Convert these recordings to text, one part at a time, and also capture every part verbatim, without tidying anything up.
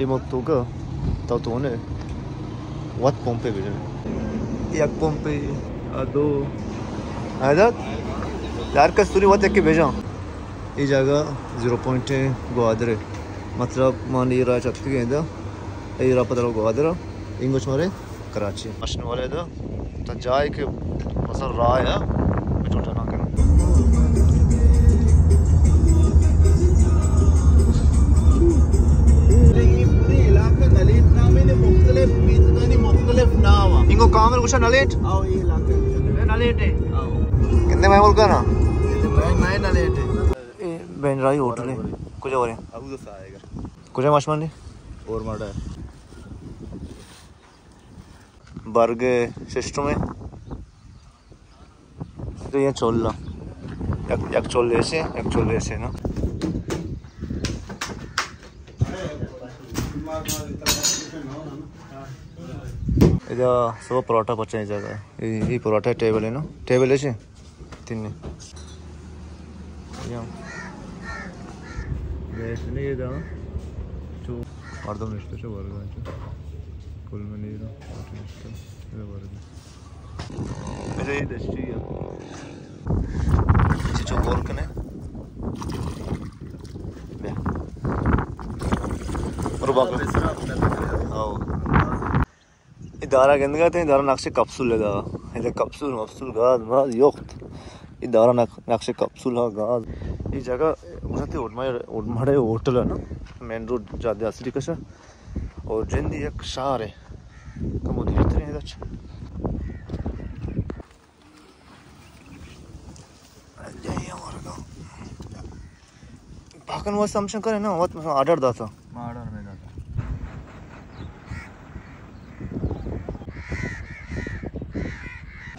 इमोटोगा तातोने वाट पंपे बिजन एक पंपे आदो आदा यार कस्तूरी वाट एक भेजा ये जगह जीरो पॉइंट है गोआदरे मतलब मान ये राज चक्की है इधर ये रापतलो गोआदरा इंग्लिश में कराची मशीन वाले इधर तो जाए के मसल राय है बेचोटा ना करें इनको काम है कुछ नलेट आओ ये लाके मैं नलेट है आओ कितने मैं बोल करना मैं मैं नलेट है बेनराई होटल है कुछ और है अब तो आएगा कुछ है माशमान ने और माड़ा है बर्ग सिस्टम है तो ये चोल्ला एक एक चोल ऐसे एक चोल ऐसे ना इधर सब पराठा पचे जगह ये पराठा टेबल है ना टेबल है तीन इदारा गंदगा थे इदारा नक्शे कप्सूल लगा इधर कप्सूल मप्सूल गाज मराज योक्त इदारा नक्शे कप्सूल हा गाज ये जगह उठते उड़मा उड़माड़े होटल है ना मेन रोड जाते असली कशा और जिंदी एक शहर है कम उधर इतने इधर अल्लाह ये हमारा गांव भागन वो समझ करे ना वो तो आर्डर दाता आर्डर में दाता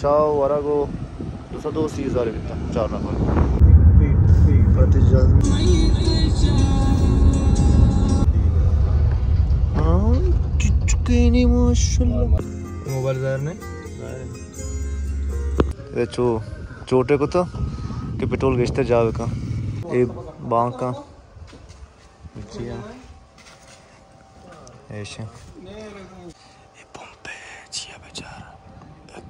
चाओ वारा को दूसरा दो सी हजार बिता चार नंबर हाँ चुटके नहीं माशाल्लाह मोबाइल दार ने ये चो चोटे को तो कि पेट्रोल गेस्टर जावे का ये बांक का जिया ऐसे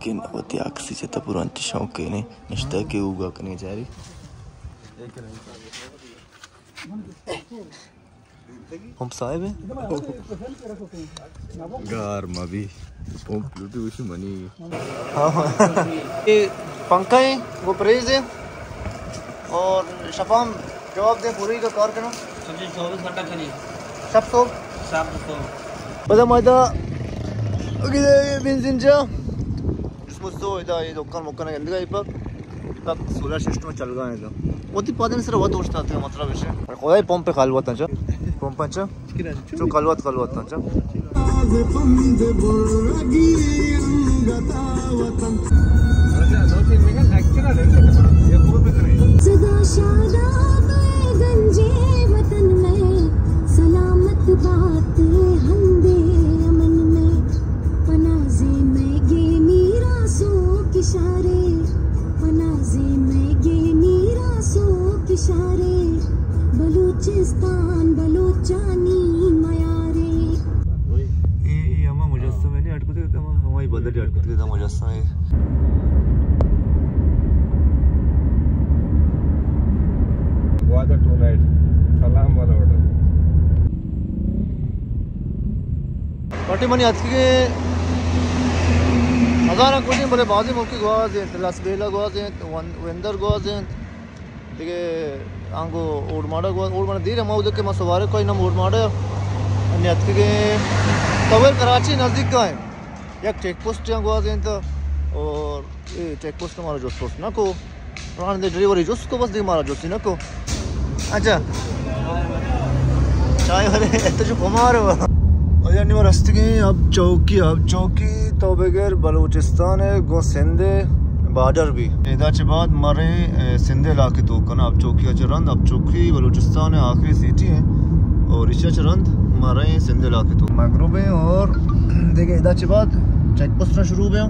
के नवते आक्सी से तपुरांत शौक ने निष्ठा के उगा करने जा रही हम साहब है गार मवी हम ब्यूटी उसी मनी ये पंखा है वो प्रेज है और शफाम जवाब दे पूरी का कार करना समझे चौबीस घंटा खनी सब तो सब तो बता माता ओके बेंजिन जा मुस्तो इदा ये दुकान मुकन है इनका इपक इपक सोलर सिस्टम चल गया है तो मोती पता नहीं सर वो दोस्त आते हैं मतलब ऐसे कोई पंप पे खलवत अच्छा पंप अच्छा तो खलवत खलवत अच्छा अच्छा दो तीन निकल एक्चुअली ये पूरा पे करें सदा शादाब गंजे वतन में सलामत बात हंदे अमन में पनाजे में गेमी किशारे पनाजे में गे मीरा सो किशारे बलूचिस्तान बलोचानी मयारे ए ये हम मुजस्सम नहीं अटकते हम हमारी बदल अटकते हम मुजस्सम है वादा टू नाइट सलाम वाला ऑर्डर पार्टी मनी आज के हज़ारा कुछ नहीं बोले बाजी मुल्की गुआज हैं लासबेला गुआज हैं वेंदर गुआज हैं देखे आंगो ओडमाड़ा गुआज ओडमाड़ा दीर हम उधर के मसवारे कोई ना ओडमाड़ा अन्यत के तवेल कराची नज़दीक का है एक चेक पोस्ट यहाँ गुआज हैं तो और चेक पोस्ट हमारा जो सोच ना को रान दे ड्राइवरी जो उसको बस दी हमारा जो ना को अच्छा चाय वाले तो जो घुमार हुआ और यानी रास्ते के अब चौकी अब चौकी तो बगैर बलूचिस्तान है गो सिंधे बॉर्डर भी इधर के बाद मरे सिंधे इलाके तो कना अब चौकी अचरंद अब चौकी बलूचिस्तान है आखिरी सिटी है और इसी अचरंद मरे सिंधे इलाके तो मगरूब है और देखे इधर के बाद चेक पोस्ट शुरू हुआ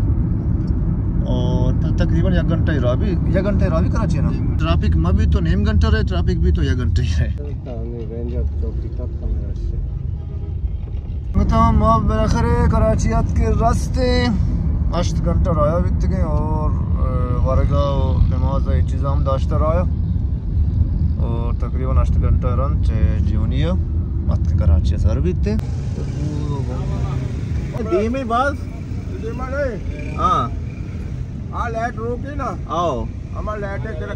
और तकरीबन एक घंटा ही रहा भी एक घंटा ही रहा भी कराची ना ट्रैफिक में भी तो नेम घंटा है ट्रैफिक भी तो एक घंटे ही है कराचियात के रास्ते अष्ट घंटा आया बीत गए और वारगा नमाज इंतजाम दाश्तर आया और तकरीबन अष्ट घंटा रन जीवनिया मत कराची सर बीते धीमे बस धीमा गए हां आ लाइट रोकी ना आओ हमारा लाइट है तेरा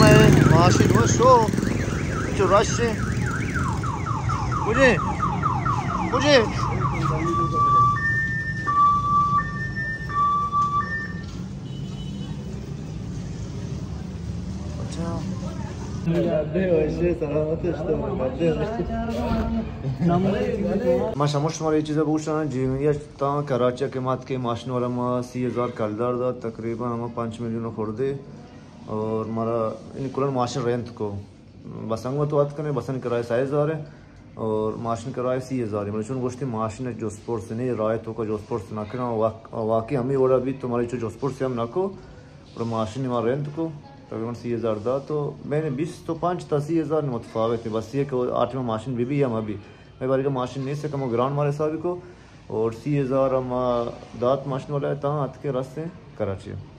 मैं माशी वो शो जो रश है मुझे मुझे माशाल्लाह चीज़ें पूछ रहा जीवनिया कराची के मात के माशन वाला माँ अस्सी हज़ार कालदार था तकरीबन हम पाँच मिलियन खोर्दे और हमारा इन कुल माशन रेंत को बसंग में तो बात करें बसंग किराए साइज हज़ार है और माशन किराए अस्सी हज़ार है मतलब गोश्ती माशन जोधपुर से नहीं राय तो का जोधपुर से ना करना वाकई हम ही और अभी तुम्हारे जो जोधपुर से हम ना को और माशन हमारा रेंत को तकरीबन सी हज़ार था तो मैंने बीस तो पाँच था सी हज़ार मुतफाव थे बस ये कि आठ में माशन भी भी हम अभी मैं बारी का माशन नहीं से कम हो ग्रांड मारे साहब को और सी हज़ार हम दात माशन वाला है तहाँ हाथ के रास्ते कराची।